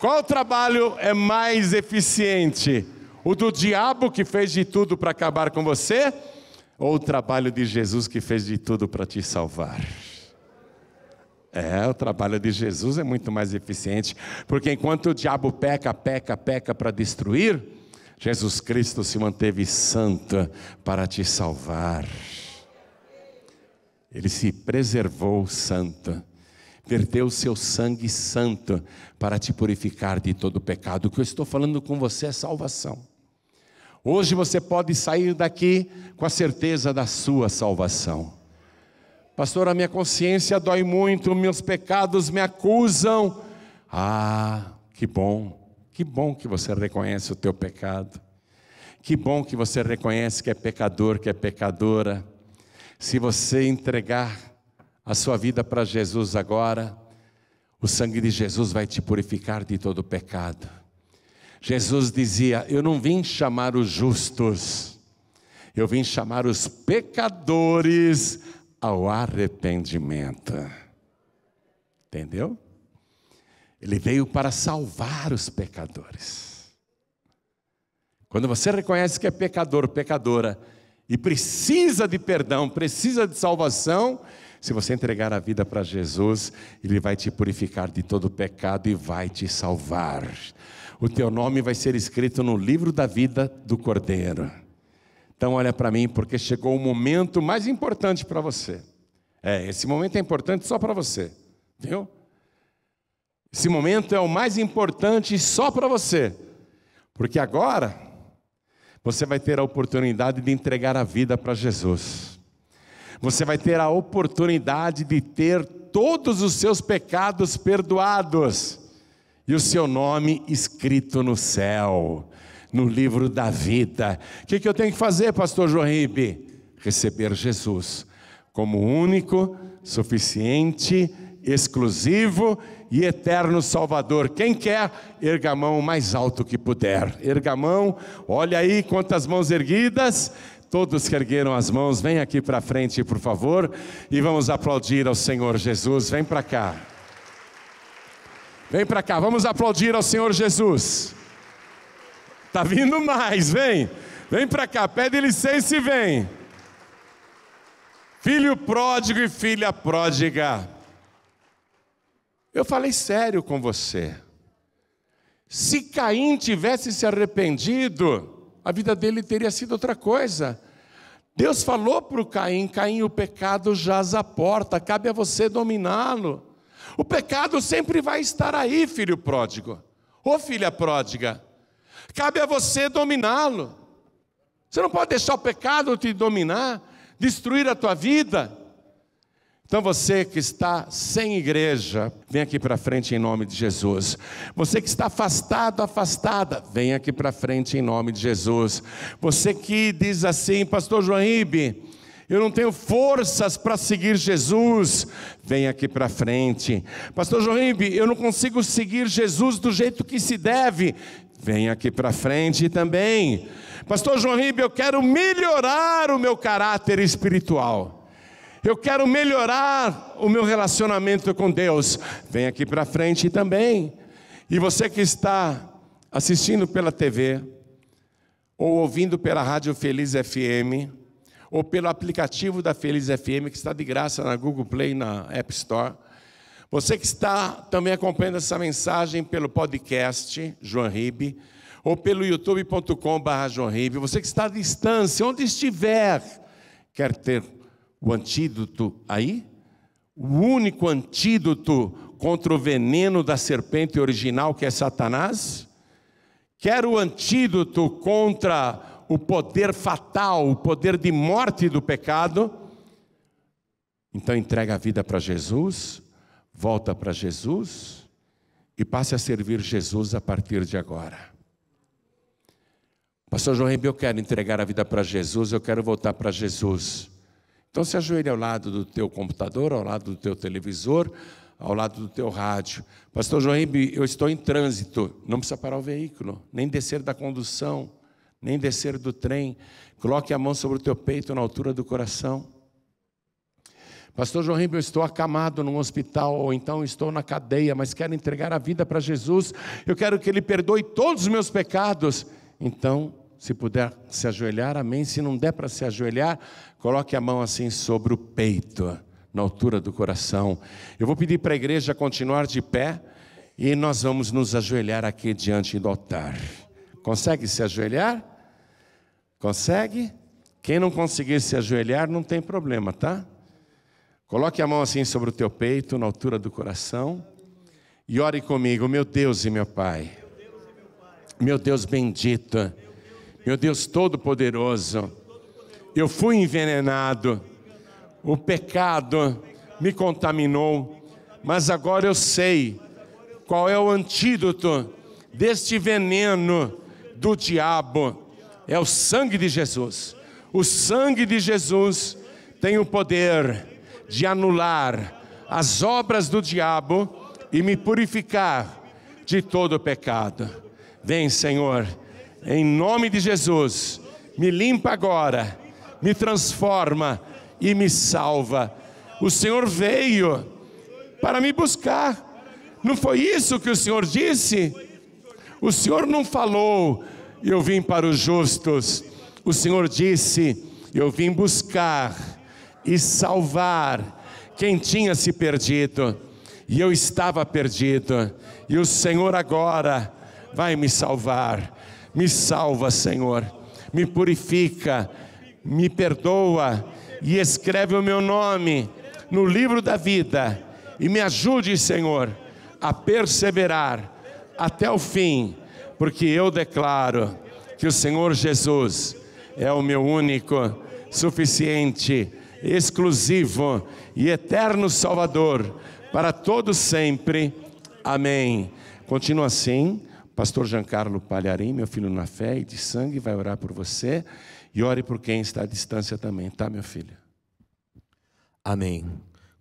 Qual trabalho é mais eficiente? O do diabo, que fez de tudo para acabar com você, ou o trabalho de Jesus, que fez de tudo para te salvar? É, o trabalho de Jesus é muito mais eficiente, porque enquanto o diabo peca, peca, peca para destruir, Jesus Cristo se manteve santo para te salvar. Ele se preservou santo. Verteu o seu sangue santo para te purificar de todo pecado. O que eu estou falando com você é salvação. Hoje você pode sair daqui com a certeza da sua salvação. Pastor, a minha consciência dói muito, meus pecados me acusam. Ah, que bom, que bom que você reconhece o teu pecado. Que bom que você reconhece que é pecador, que é pecadora. Se você entregar a sua vida para Jesus agora, o sangue de Jesus vai te purificar de todo pecado. Jesus dizia: eu não vim chamar os justos, eu vim chamar os pecadores ao arrependimento. Entendeu? Ele veio para salvar os pecadores. Quando você reconhece que é pecador, pecadora, e precisa de perdão, precisa de salvação, se você entregar a vida para Jesus, ele vai te purificar de todo pecado e vai te salvar. O teu nome vai ser escrito no livro da vida do Cordeiro. Então olha para mim, porque chegou o momento mais importante para você. É, esse momento é importante só para você, viu? Esse momento é o mais importante só para você, porque agora você vai ter a oportunidade de entregar a vida para Jesus. Você vai ter a oportunidade de ter todos os seus pecados perdoados e o seu nome escrito no céu, no livro da vida. O que, que eu tenho que fazer, pastor Joaoribe? Receber Jesus como único, suficiente, exclusivo e eterno Salvador. Quem quer, erga a mão o mais alto que puder. Erga a mão, olha aí quantas mãos erguidas. Todos que ergueram as mãos, vem aqui para frente, por favor, e vamos aplaudir ao Senhor Jesus. Vem para cá, vem para cá, vamos aplaudir ao Senhor Jesus. Está vindo mais, vem, vem para cá, pede licença e vem. Filho pródigo e filha pródiga, eu falei sério com você. Se Caim tivesse se arrependido, a vida dele teria sido outra coisa. Deus falou para o Caim: Caim, o pecado jaz à porta, cabe a você dominá-lo. O pecado sempre vai estar aí, filho pródigo, ou filha pródiga, cabe a você dominá-lo. Você não pode deixar o pecado te dominar, destruir a tua vida. Então você que está sem igreja, vem aqui para frente em nome de Jesus. Você que está afastado, afastada, vem aqui para frente em nome de Jesus. Você que diz assim, pastor Joaoribe, eu não tenho forças para seguir Jesus, vem aqui para frente. Pastor Joaoribe, eu não consigo seguir Jesus do jeito que se deve, vem aqui para frente também. Pastor Joaoribe, eu quero melhorar o meu caráter espiritual, eu quero melhorar o meu relacionamento com Deus, vem aqui para frente também. E você que está assistindo pela T V, ou ouvindo pela rádio Feliz F M, ou pelo aplicativo da Feliz F M, que está de graça na Google Play, na App Store. Você que está também acompanhando essa mensagem pelo podcast Juanribe, ou pelo youtube ponto com barra joaoribe, você que está à distância, onde estiver, quer ter o antídoto aí? O único antídoto contra o veneno da serpente original, que é Satanás? Quer o antídoto contra o poder fatal, o poder de morte do pecado? Então entrega a vida para Jesus, volta para Jesus e passe a servir Jesus a partir de agora. Pastor Joaoribe, eu quero entregar a vida para Jesus, eu quero voltar para Jesus. Então se ajoelhe ao lado do teu computador, ao lado do teu televisor, ao lado do teu rádio. Pastor Joaoribe, eu estou em trânsito, não precisa parar o veículo, nem descer da condução, nem descer do trem. Coloque a mão sobre o teu peito, na altura do coração. Pastor Joaoribe, eu estou acamado num hospital, ou então estou na cadeia, mas quero entregar a vida para Jesus, eu quero que Ele perdoe todos os meus pecados. Então, se puder se ajoelhar, amém. Se não der para se ajoelhar, coloque a mão assim sobre o peito, na altura do coração. Eu vou pedir para a igreja continuar de pé, e nós vamos nos ajoelhar aqui diante do altar. Consegue se ajoelhar? Consegue? Quem não conseguir se ajoelhar, não tem problema, tá? Coloque a mão assim sobre o teu peito, na altura do coração, e ore comigo. Meu Deus e meu Pai, meu Deus bendito, meu Deus todo-poderoso, eu fui envenenado, o pecado me contaminou, mas agora eu sei qual é o antídoto deste veneno do diabo. É o sangue de Jesus. O sangue de Jesus tem o poder de anular as obras do diabo e me purificar de todo o pecado. Vem, Senhor, em nome de Jesus, me limpa agora, me transforma e me salva. O Senhor veio para me buscar. Não foi isso que o Senhor disse? O Senhor não falou, eu vim para os justos. O Senhor disse, eu vim buscar e salvar quem tinha se perdido. E eu estava perdido, e o Senhor agora vai me salvar. Me salva, Senhor, me purifica, me perdoa, e escreve o meu nome no livro da vida. E me ajude, Senhor, a perseverar até o fim, porque eu declaro que o Senhor Jesus é o meu único, suficiente, exclusivo e eterno Salvador, para todos sempre, amém. Continua assim. Pastor Jean-Carlo Palharim, meu filho na fé e de sangue, vai orar por você, e ore por quem está à distância também, tá, meu filho? Amém.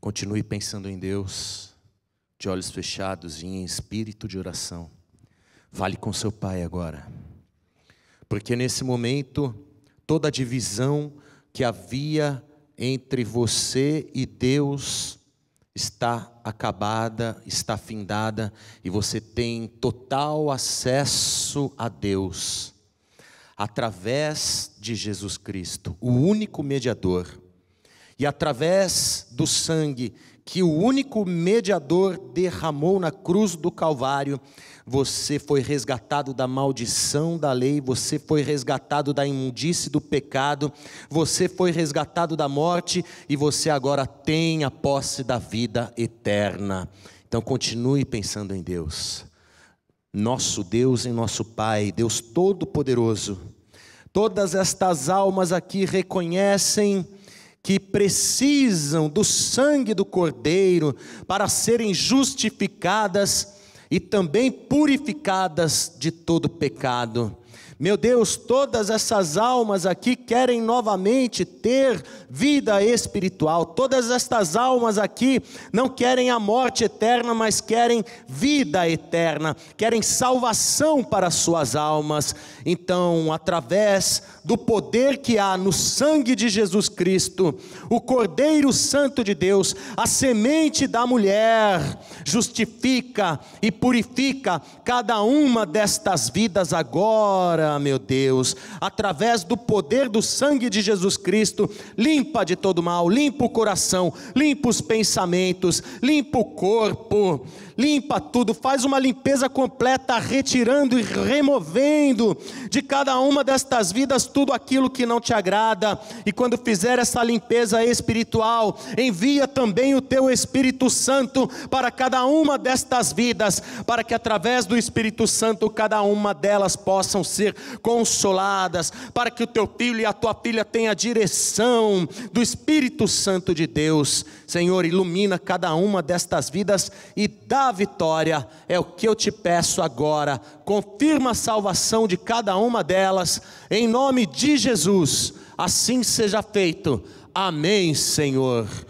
Continue pensando em Deus, de olhos fechados e em espírito de oração. Fale com seu Pai agora, porque nesse momento toda a divisão que havia entre você e Deus está acabada, está findada, e você tem total acesso a Deus através de Jesus Cristo, o único mediador, e através do sangue que o único mediador derramou na cruz do Calvário. Você foi resgatado da maldição da lei, você foi resgatado da imundície do pecado, você foi resgatado da morte, e você agora tem a posse da vida eterna. Então continue pensando em Deus, nosso Deus e nosso Pai, Deus Todo-Poderoso. Todas estas almas aqui reconhecem que precisam do sangue do Cordeiro para serem justificadas e também purificadas de todo pecado. Meu Deus, todas essas almas aqui querem novamente ter vida espiritual. Todas estas almas aqui não querem a morte eterna, mas querem vida eterna. Querem salvação para suas almas. Então, através do poder que há no sangue de Jesus Cristo, o Cordeiro Santo de Deus, a semente da mulher, justifica e purifica cada uma destas vidas agora. Meu Deus, através do poder do sangue de Jesus Cristo, limpa de todo mal, limpa o coração, limpa os pensamentos, limpa o corpo, limpa tudo, faz uma limpeza completa, retirando e removendo de cada uma destas vidas tudo aquilo que não te agrada. E quando fizer essa limpeza espiritual, envia também o teu Espírito Santo para cada uma destas vidas, para que através do Espírito Santo cada uma delas possam ser consoladas, para que o teu filho e a tua filha tenham a direção do Espírito Santo de Deus. Senhor, ilumina cada uma destas vidas e dá a vitória, é o que eu te peço agora. Confirma a salvação de cada uma delas, em nome de Jesus, assim seja feito. Amém, Senhor.